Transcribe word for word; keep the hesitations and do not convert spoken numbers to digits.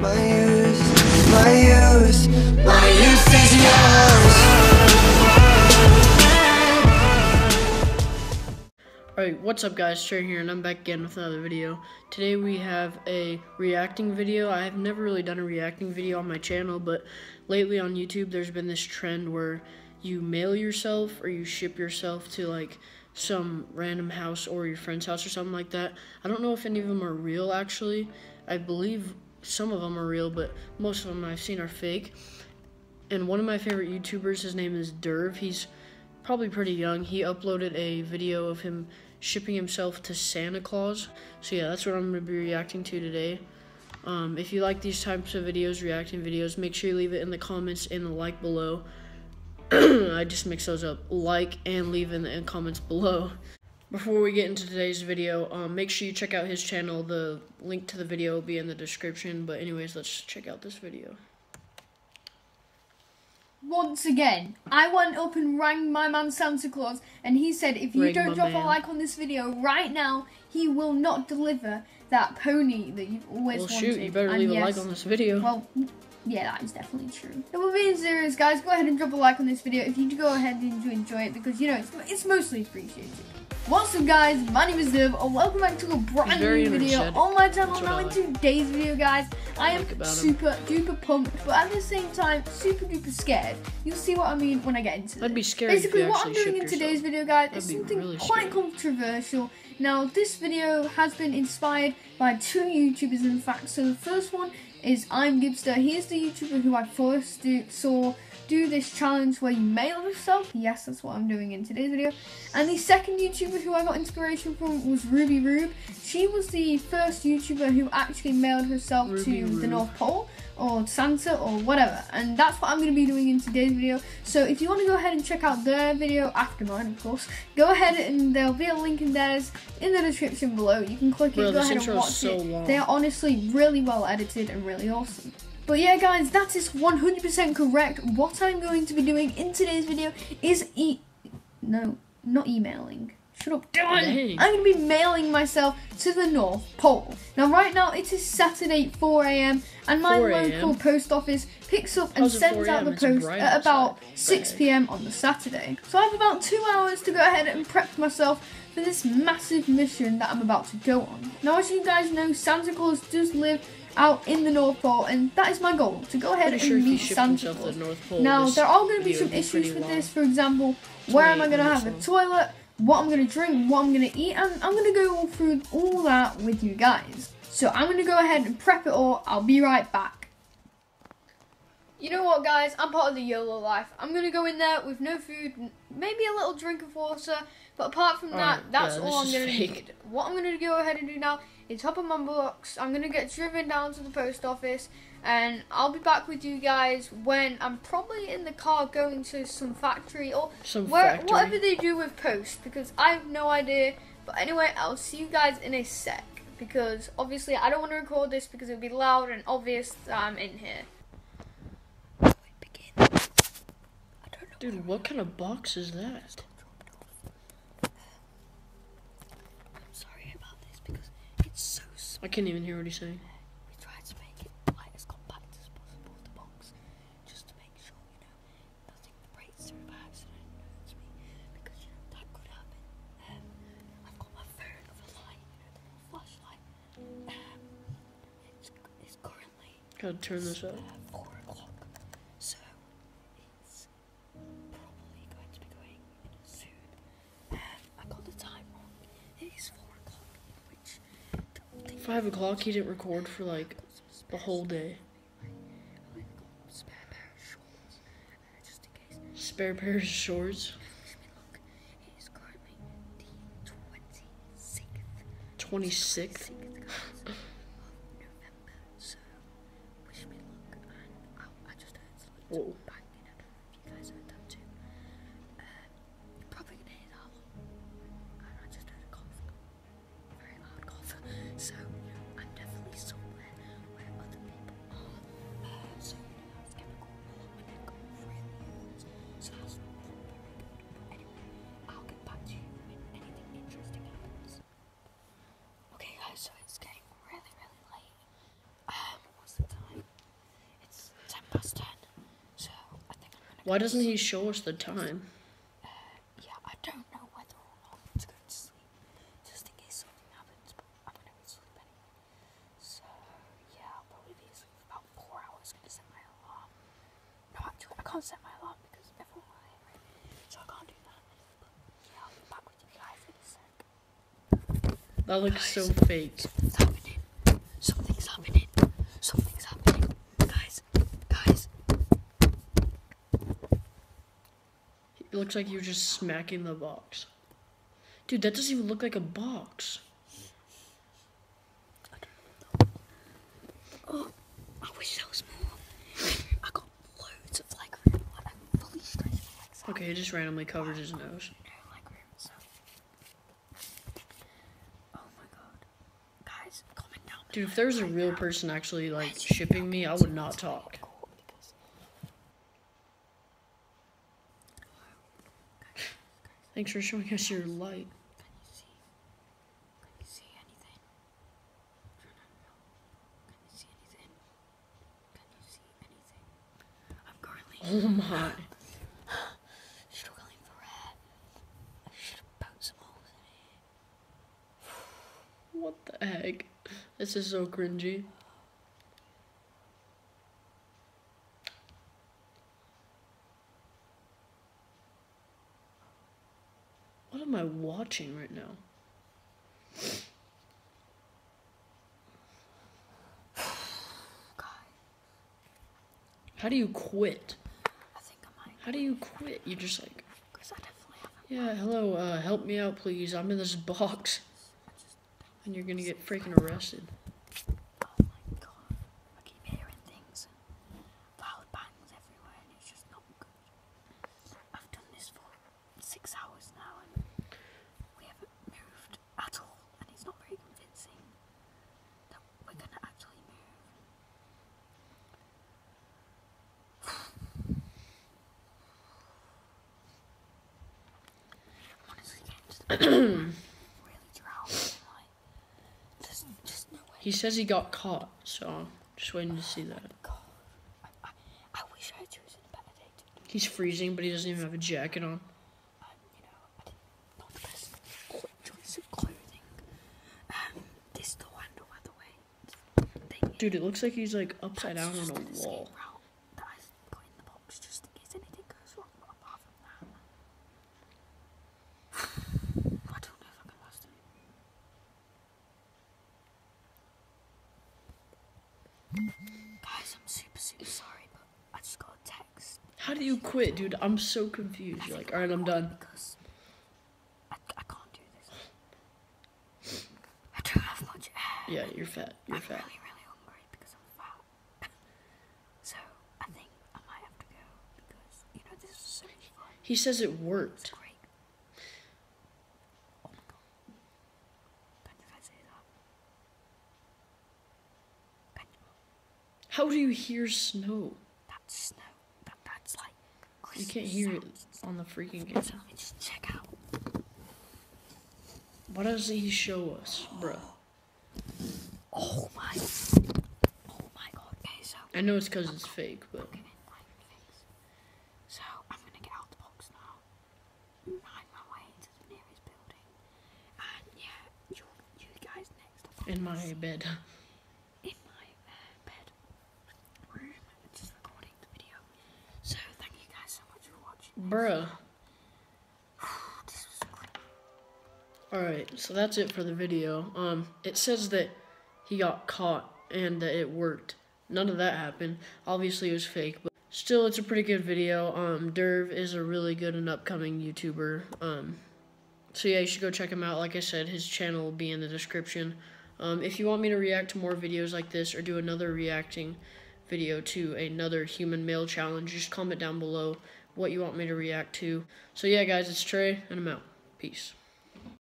My use, my use, my use is yours. Alright, what's up guys, Trey here and I'm back again with another video. Today we have a reacting video. I have never really done a reacting video on my channel, but lately on YouTube there's been this trend where you mail yourself or you ship yourself to like some random house or your friend's house or something like that. I don't know if any of them are real actually. I believe some of them are real, but most of them I've seen are fake. And one of my favorite YouTubers, his name is Durv. He's probably pretty young. He uploaded a video of him shipping himself to Santa Claus. So yeah, that's what I'm going to be reacting to today. Um, if you like these types of videos, reacting videos, make sure you leave it in the comments and the like below. I just mixed those up. Like and leave in the comments below. Before we get into today's video, um, make sure you check out his channel. The link to the video will be in the description. But anyways, let's check out this video. Once again, I went up and rang my man Santa Claus, and he said if you don't drop a like on this video right now, he will not deliver that pony that you've always wanted. Well, shoot, you better leave a like on this video. Well, yeah, that is definitely true. But we're being serious, guys. Go ahead and drop a like on this video if you go ahead and enjoy it, because you know it's, it's mostly appreciated. What's up guys, my name is Durv, and welcome back to a brand new video on my channel. Now in today's video guys, I am super duper pumped, but at the same time super duper scared. You'll see what I mean when I get into this. I'd be scared. Basically what I'm doing in today's video guys is something quite controversial. Now this video has been inspired by two YouTubers in fact. So the first one is I'm Gibster. He is the YouTuber who I first do, saw do this challenge where you mail yourself. Yes, that's what I'm doing in today's video. And the second YouTuber who I got inspiration from was Ruby Rube. She was the first YouTuber who actually mailed herself Ruby to Rube. the North Pole or Santa or whatever. And that's what I'm going to be doing in today's video. So if you want to go ahead and check out their video after mine, of course, go ahead and there'll be a link in theirs in the description below. You can click Bro, it, go ahead and watch so it. Long. They are honestly really well edited and really Really awesome. But yeah guys, that is one hundred percent correct. What I'm going to be doing in today's video is e- no, not emailing. Shut up, Dylan. I'm going to be mailing myself to the North Pole. Now right now it is Saturday four A M and my local post office picks up and sends out the post at about six P M on the Saturday. So I have about two hours to go ahead and prep myself for this massive mission that I'm about to go on. Now as you guys know, Santa Claus does live out in the North Pole, and that is my goal, to go ahead and meet Santa Claus. Now there are going to be some issues with this. For example, where am I going to have a toilet, what I'm going to drink, what I'm going to eat, and I'm going to go through all that with you guys. So I'm going to go ahead and prep it all. I'll be right back. You know what guys, I'm part of the YOLO life. I'm going to go in there with no food, maybe a little drink of water, but apart from all that, right, that's yeah, all I'm going to need. What I'm going to go ahead and do now is hop on my box. I'm going to get driven down to the post office, and I'll be back with you guys when I'm probably in the car going to some factory or some where, factory. whatever they do with post, because I have no idea. But anyway, I'll see you guys in a sec, because obviously I don't want to record this because it would be loud and obvious that I'm in here. Dude, what kind of box is that? I'm sorry about this because it's so small. I can't even hear what he's saying. We tried to make it like as compact as possible, the box, just to make sure, you know, nothing breaks through by accident. It's me, because, you know, that could happen. Um, I've got my phone with a light, you know, the little flashlight. Um, it's, it's currently... Gotta turn this up. Five o'clock. He didn't record for like the whole day. Spare pair of shorts. Twenty sixth. Whoa. So it's getting really, really late. Um, what's the Why doesn't he show us the time? Uh, yeah, I don't know whether or not I'm to go to sleep, just in case something happens, but I'm going to go to sleep anyway. So, yeah, I'll probably be asleep for about four hours. I'm going to set my alarm. No, actually, I can't set my alarm because everyone will hear it, so I can't do that. But, yeah, I'll be back with you guys in a sec. That looks guys, so fake. Something's happening. Something's happening. Something's happening. Guys, guys. It looks like you're just smacking the box. Dude, that doesn't even look like a box. I don't know. Oh, I wish that was more. I got loads of like room. I'm fully stressed. Okay, it just randomly covered his nose. Dude, if there was a real person actually, like, shipping me, I would not talk. Thanks for showing us your light. Can you see? Can you see anything? Can you see anything? Can you see anything? I'm currently... Oh my... struggling for air. I should have poked some holes in it. What the heck? This is so cringy. What am I watching right now? How do you quit? I think I might. How do you quit? You just like, yeah, hello, uh, help me out, please. I'm in this box. And you're gonna get freaking arrested. Oh my god. I keep hearing things and loud bangs everywhere and it's just not good. I've done this for six hours now and we haven't moved at all and it's not very convincing that we're gonna actually move. I'm honestly getting to the he says he got caught, so just waiting to see that. He's freezing, but he doesn't even have a jacket on. Dude, it looks like he's like upside down on a wall. How do you quit, dude? I'm so confused. You're like, alright, I'm done. I, I can't do this. I don't have much air. Yeah, you're fat. You're I'm fat. I'm really, really hungry because I'm fat. So, I think I might have to go because, you know, this is so much fun. He says it worked. It's great. Oh my god. Can you guys hear that? Can you? How do you hear snow? That's snow. You can't hear it on the freaking game. Just check out. Why doesn't he show us, bro? Oh my! Oh my god! Okay, so I know it's because it's fake, but. Okay, so I'm gonna get out the box now. Find my way into the nearest building, and yeah, you, you guys next. Up in my bed. Bruh. Alright, so that's it for the video. Um, it says that he got caught and that it worked. None of that happened. Obviously it was fake, but still it's a pretty good video. Um, Durv is a really good and upcoming YouTuber. Um, so yeah, you should go check him out. Like I said, his channel will be in the description. Um, if you want me to react to more videos like this or do another reacting video to another human male challenge, just comment down below what you want me to react to. So yeah, guys, it's Trey, and I'm out. Peace.